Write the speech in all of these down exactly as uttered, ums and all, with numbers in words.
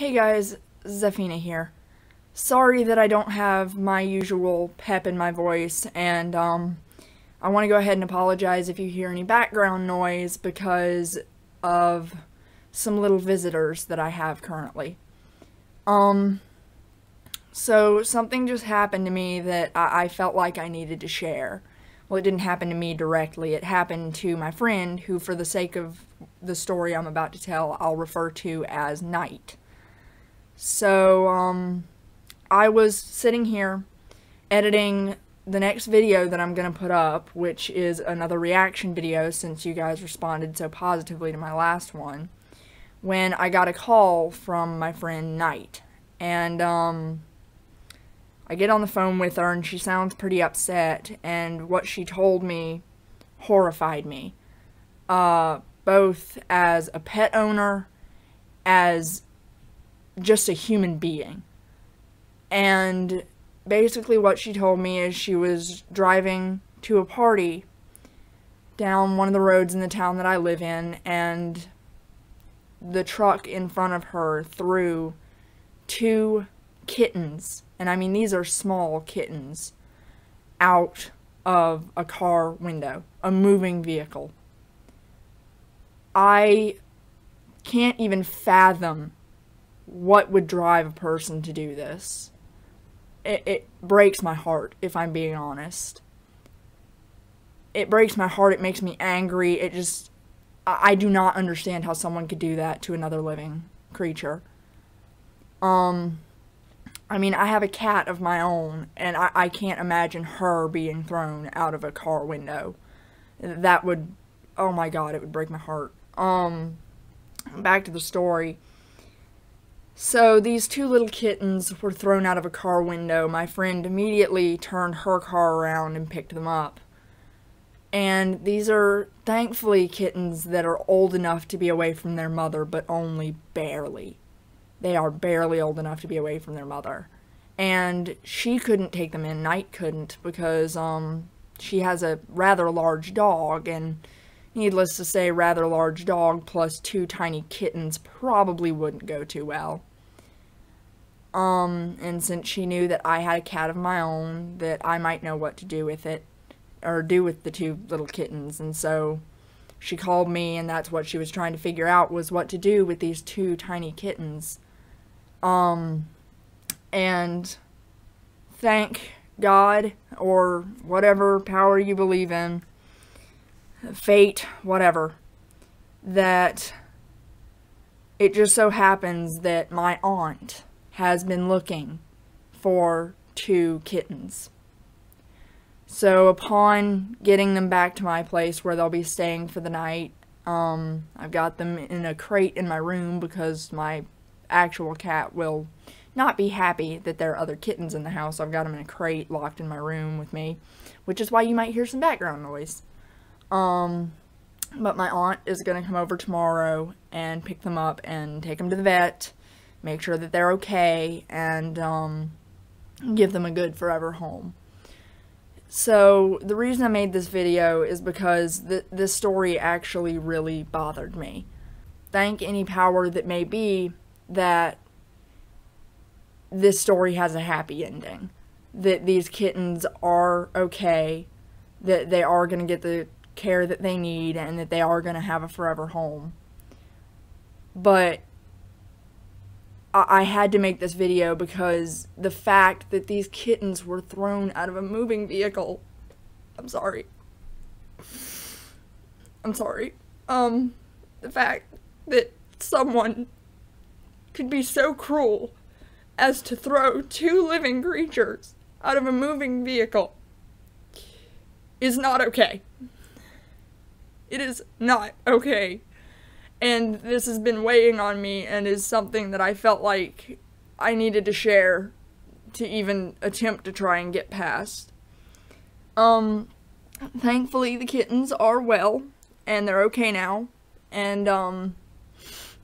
Hey guys, Zephina here. Sorry that I don't have my usual pep in my voice, and um, I want to go ahead and apologize if you hear any background noise because of some little visitors that I have currently. Um, so something just happened to me that I, I felt like I needed to share. Well, it didn't happen to me directly, it happened to my friend who, for the sake of the story I'm about to tell, I'll refer to as Night. So, um, I was sitting here editing the next video that I'm going to put up, which is another reaction video since you guys responded so positively to my last one, when I got a call from my friend Night. And, um, I get on the phone with her and she sounds pretty upset, and what she told me horrified me. Uh, both as a pet owner, as just a human being. And basically what she told me is she was driving to a party down one of the roads in the town that I live in, and the truck in front of her threw two kittens, and I mean these are small kittens, out of a car window, a moving vehicle. I can't even fathom what would drive a person to do this. It, it breaks my heart, if I'm being honest. It breaks my heart, it makes me angry, it just... I, I do not understand how someone could do that to another living creature. Um, I mean, I have a cat of my own, and I, I can't imagine her being thrown out of a car window. That would... oh my god, it would break my heart. Um, back to the story. So these two little kittens were thrown out of a car window. My friend immediately turned her car around and picked them up. And these are thankfully kittens that are old enough to be away from their mother, but only barely. They are barely old enough to be away from their mother. And she couldn't take them in, Night couldn't, because um, she has a rather large dog, and needless to say, rather large dog plus two tiny kittens probably wouldn't go too well. Um, and since she knew that I had a cat of my own, that I might know what to do with it, or do with the two little kittens, and so she called me, and that's what she was trying to figure out, was what to do with these two tiny kittens. Um, and thank God, or whatever power you believe in, fate, whatever, that it just so happens that my aunt has been looking for two kittens. So upon getting them back to my place where they'll be staying for the night, um, I've got them in a crate in my room because my actual cat will not be happy that there are other kittens in the house. I've got them in a crate locked in my room with me, which is why you might hear some background noise. Um, but my aunt is going to come over tomorrow and pick them up and take them to the vet, make sure that they're okay, and, um, give them a good forever home. So, the reason I made this video is because th this story actually really bothered me. Thank any power that may be that this story has a happy ending. That these kittens are okay, that they are going to get the care that they need, and that they are going to have a forever home. But I, I had to make this video because the fact that these kittens were thrown out of a moving vehicle, I'm sorry, I'm sorry, um, the fact that someone could be so cruel as to throw two living creatures out of a moving vehicle is not okay. It is not okay, and this has been weighing on me and is something that I felt like I needed to share to even attempt to try and get past. Um, thankfully the kittens are well, and they're okay now, and um,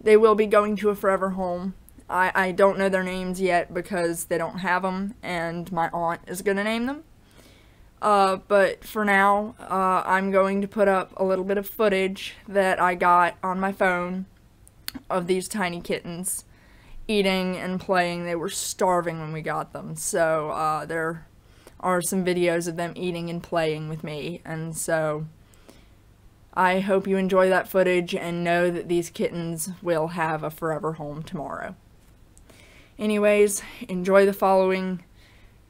they will be going to a forever home. I, I don't know their names yet because they don't have them, and my aunt is gonna name them. Uh, but for now, uh, I'm going to put up a little bit of footage that I got on my phone of these tiny kittens. eating and playing. They were starving when we got them, so uh, there are some videos of them eating and playing with me, and so I hope you enjoy that footage and know that these kittens will have a forever home tomorrow. Anyways, enjoy the following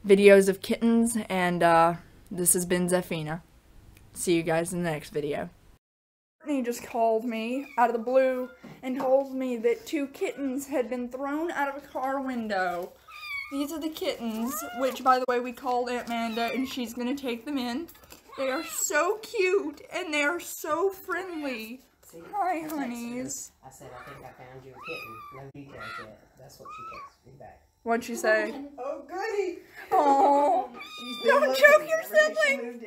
videos of kittens, and uh, this has been Zephina. See you guys in the next video. Courtney just called me out of the blue and told me that two kittens had been thrown out of a car window. These are the kittens, which, by the way, we called Aunt Manda, and she's going to take them in. They are so cute, and they are so friendly. See, hi, honeys. I said, I think I found you a kitten. No details yet. That's what she texted me back. What'd she say? Oh, goody. Aww. Don't choke your sibling.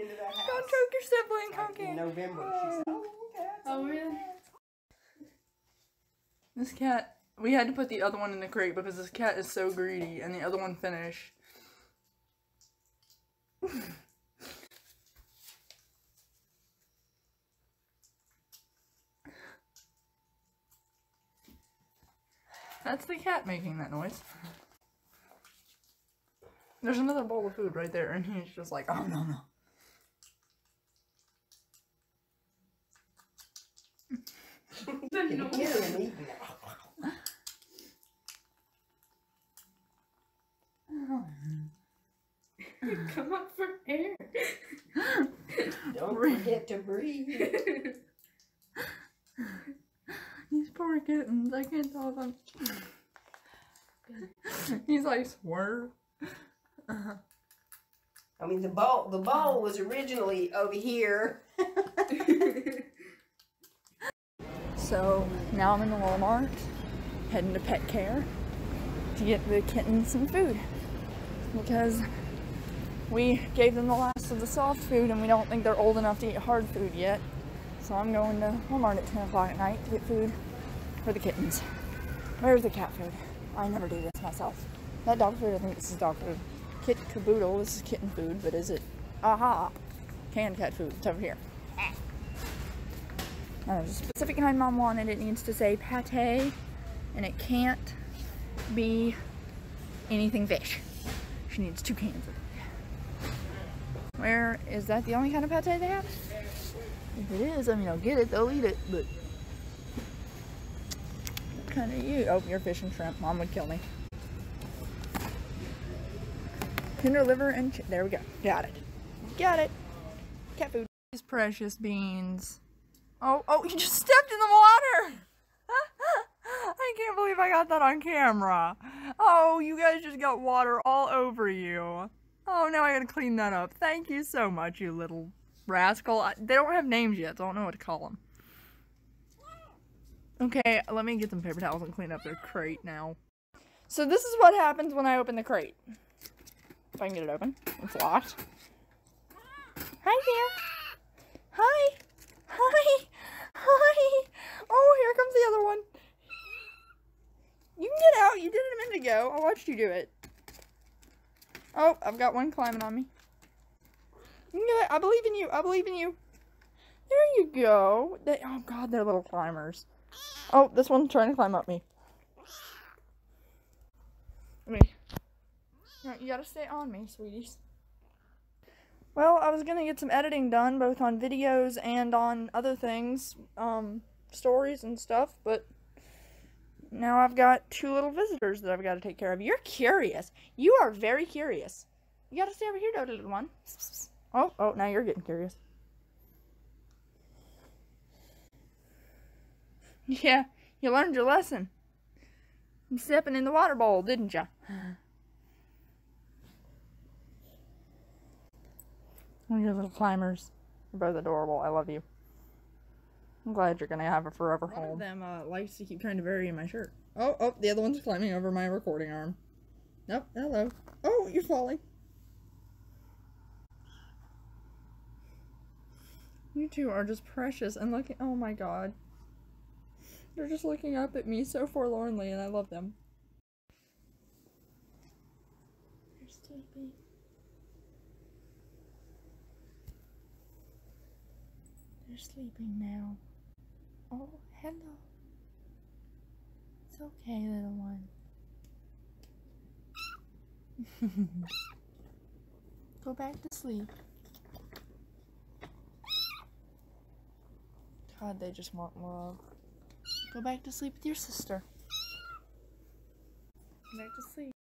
Don't choke your sibling, honky. In November, she said, oh, okay. Oh, really? This cat, we had to put the other one in the crate because this cat is so greedy, and the other one finished. That's the cat making that noise. There's another bowl of food right there, and he's just like, oh, no, no. Come up for air. Don't forget to breathe. These poor kittens, I can't tell them. He's like, swerve. Uh-huh. I mean, the ball the ball was originally over here. So now I'm in the Walmart, heading to pet care to get the kittens some food, because we gave them the last of the soft food and we don't think they're old enough to eat hard food yet. So I'm going to Walmart at ten o'clock at night to get food for the kittens. Where's the cat food? I never do this myself. That dog food, I think this is dog food. Kit caboodle, this is kitten food, but is it? Aha! Canned cat food, it's over here. Uh, the specific kind Mom wanted, it needs to say pate, and it can't be anything fish. She needs two cans of it. Where, is that the only kind of pate they have? If it is, I mean, I'll get it, they'll eat it, but what kind of you? Oh, you're fish and shrimp. Mom would kill me. Tender liver and ch there we go. Got it. Got it. Cat food. These precious beans. Oh, oh, you just stepped in the water! I can't believe I got that on camera. Oh, you guys just got water all over you. Oh, now I gotta clean that up. Thank you so much, you little rascal. I, they don't have names yet, so I don't know what to call them. Okay, let me get some paper towels and clean up their crate now. So this is what happens when I open the crate. If I can get it open. It's locked. Hi there. Hi. Hi. Hi. Oh, here comes the other one. You can get out. You did it a minute ago. I watched you do it. Oh, I've got one climbing on me. You can get out. I believe in you. I believe in you. There you go. They, oh, God, they're little climbers. Oh, this one's trying to climb up me. Let me. No, you gotta stay on me, sweeties. Well, I was gonna get some editing done, both on videos and on other things, um, stories and stuff, but now I've got two little visitors that I've gotta take care of. You're curious. You are very curious. You gotta stay over here, though, little one. Oh, oh, now you're getting curious. Yeah, you learned your lesson. You stepping in the water bowl, didn't ya? Your little climbers. You're both adorable. I love you. I'm glad you're gonna have a forever home. One of them uh, likes to keep trying to bury in my shirt. Oh, oh, the other one's climbing over my recording arm. Nope, hello. Oh, you're falling. You two are just precious and looking. Oh my God. They're just looking up at me so forlornly, and I love them. They're sleeping. They're sleeping now. Oh, hello. It's okay, little one. Go back to sleep. God, they just want love. Go back to sleep with your sister. Go back to sleep.